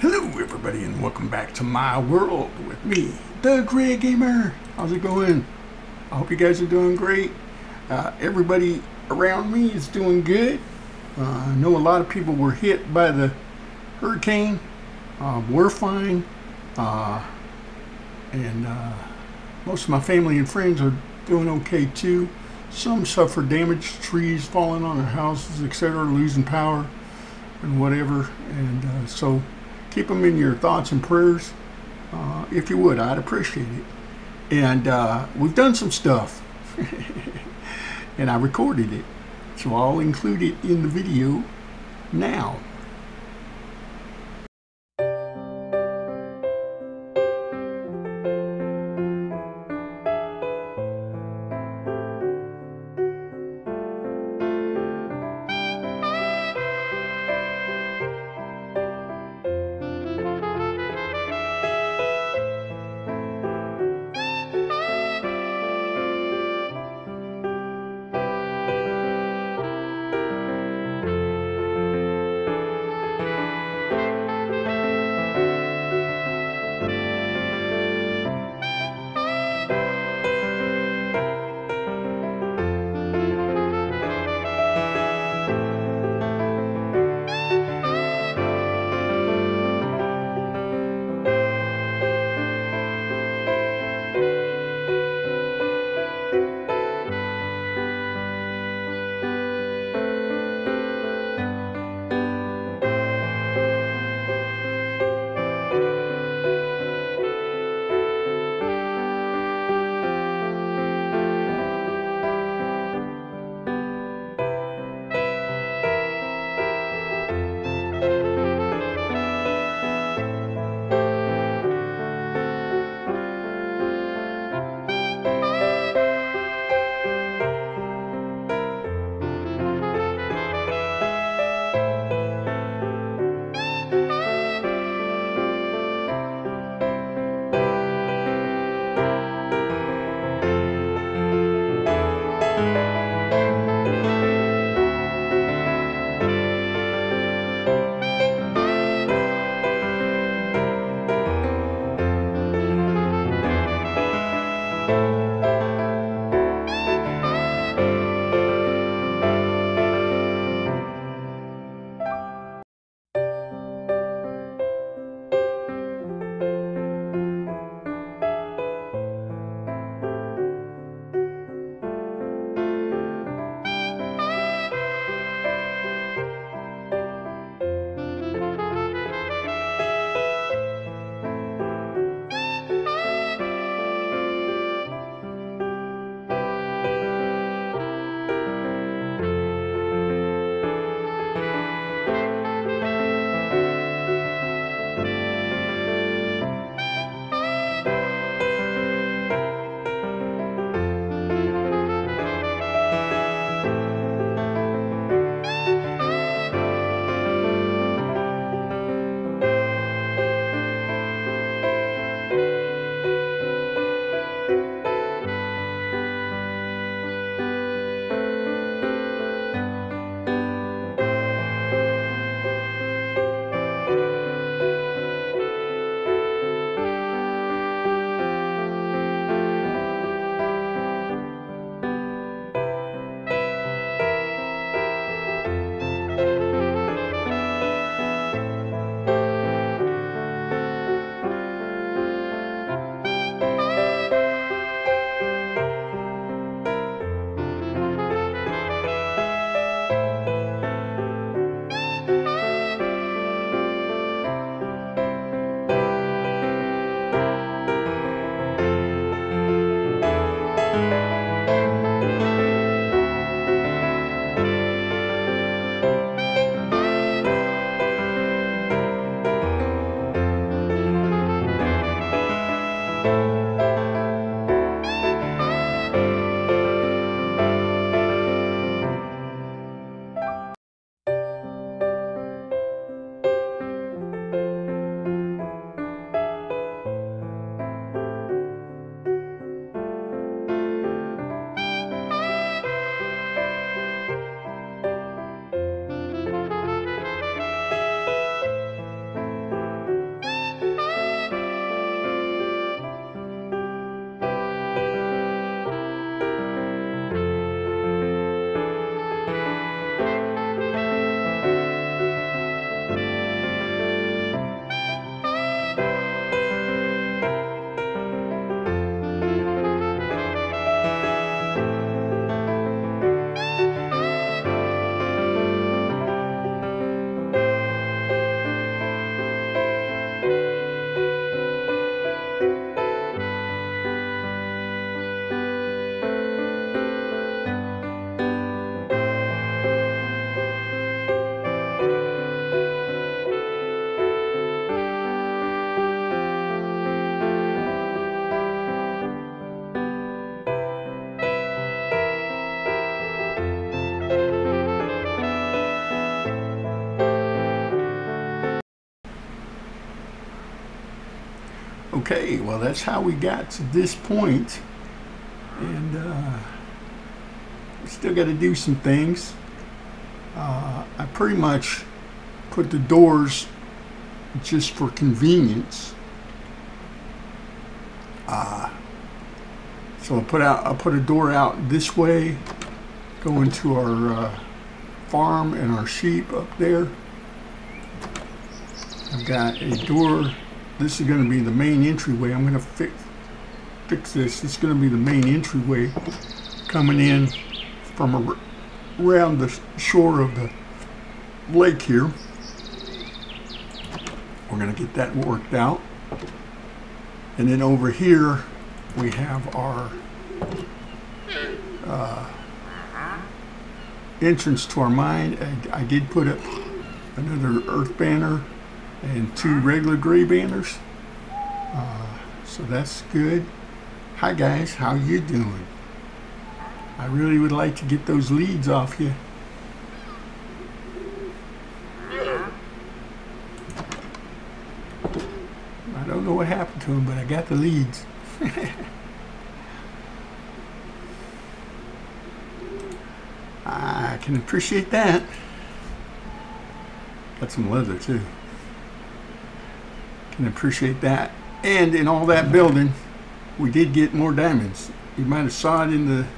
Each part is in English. Hello everybody and welcome back to my world with me, the Gray Gamer. How's it going? I hope you guys are doing great. Everybody around me is doing good. I know a lot of people were hit by the hurricane. We're fine. And most of my family and friends are doing okay too. Some suffered damage, trees falling on their houses, etc., losing power and whatever. And so keep them in your thoughts and prayers. If you would, I'd appreciate it. And we've done some stuff. And I recorded it. So I'll include it in the video now. Okay, well, that's how we got to this point. And we still got to do some things. I pretty much put the doors just for convenience. So I put a door out this way, going to our farm and our sheep up there. I've got a door. This is going to be the main entryway. I'm going to fix this. It's going to be the main entryway coming in from around the shore of the lake here. We're going to get that worked out. And then over here we have our entrance to our mine. I did put up another earth banner and two regular gray banners, so that's good. Hi guys, how you doing? I really would like to get those leads off you. I don't know what happened to them, but I got the leads. I can appreciate that. Got some leather too. And appreciate that. And in all that building, we did get more diamonds. You might have saw it in the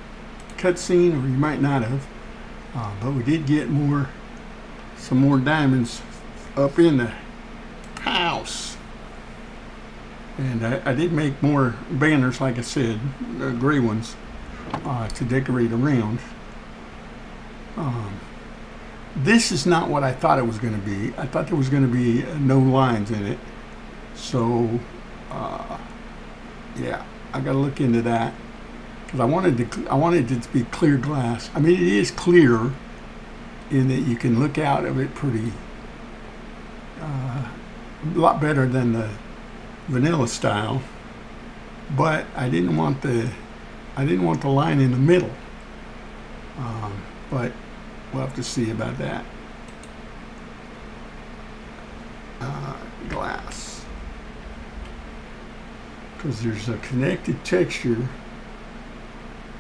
cutscene, or you might not have, but we did get some more diamonds up in the house. And I did make more banners, like I said, gray ones, to decorate around. This is not what I thought it was going to be. I thought there was going to be no lines in it. So, yeah, I gotta look into that, because I wanted it to be clear glass. I mean, it is clear in that you can look out of it pretty a lot better than the vanilla style. But I didn't want the line in the middle. But we'll have to see about that. Glass. Because there's a connected texture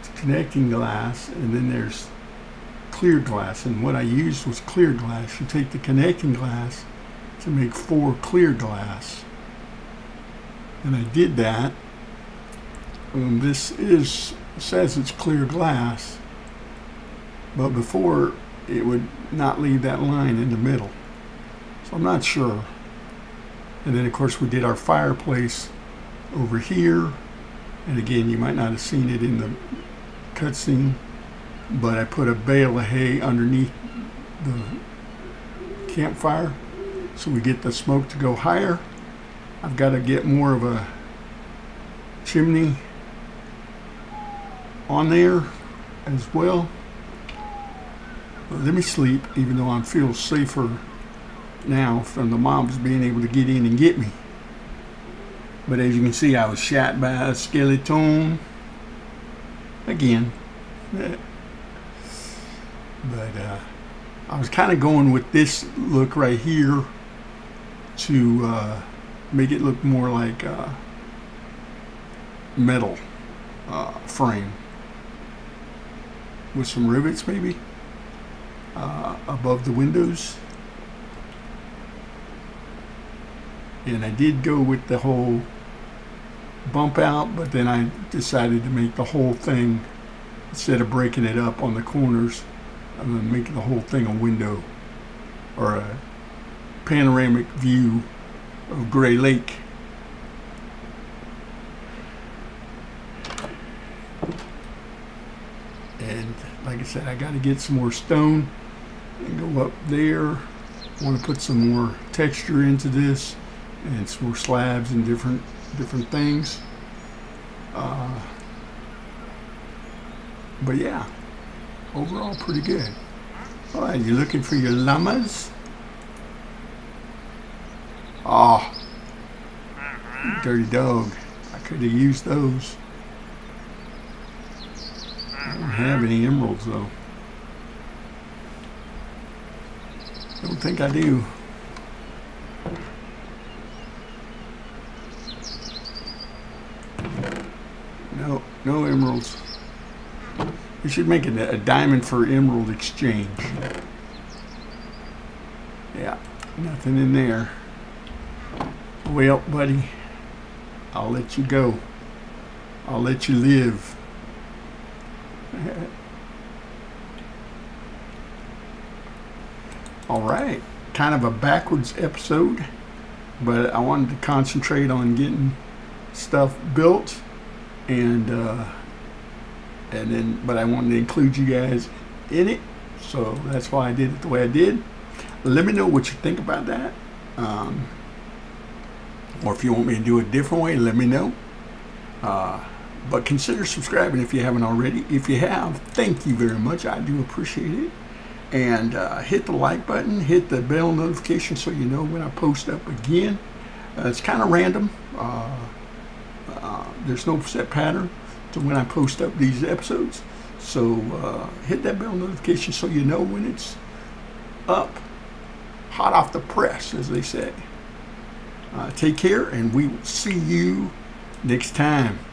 to connecting glass, and then there's clear glass, and what I used was clear glass. You take the connecting glass to make four clear glass, and I did that. This says it's clear glass, but before it would not leave that line in the middle, so I'm not sure. And then of course we did our fireplace over here, and again, you might not have seen it in the cutscene, but I put a bale of hay underneath the campfire so we get the smoke to go higher. I've got to get more of a chimney on there as well. Let me sleep, even though I feel safer now from the mobs being able to get in and get me. But as you can see, I was shot by a skeleton again. But I was kind of going with this look right here to make it look more like a metal frame with some rivets maybe above the windows. And I did go with the whole bump out, but then I decided to make the whole thing, instead of breaking it up on the corners, I'm going to make the whole thing a window or a panoramic view of Gray Lake. And like I said, I got to get some more stone and go up there. I want to put some more texture into this and some more slabs and different things. But yeah, overall pretty good. All right, you looking for your llamas? Oh, dirty dog. I could have used those. I don't have any emeralds though. Don't think I do. No emeralds. We should make a diamond for emerald exchange. Yeah, nothing in there. Well, buddy, I'll let you go. I'll let you live. All right, kind of a backwards episode, but I wanted to concentrate on getting stuff built, and I wanted to include you guys in it, so that's why I did it the way I did. Let me know what you think about that, or if you want me to do it a different way, let me know. But consider subscribing if you haven't already. If you have, thank you very much. I do appreciate it. And hit the like button, hit the bell notification so you know when I post up again. It's kind of random. There's no set pattern to when I post up these episodes. So hit that bell notification so you know when it's up. Hot off the press, as they say. Take care, and we will see you next time.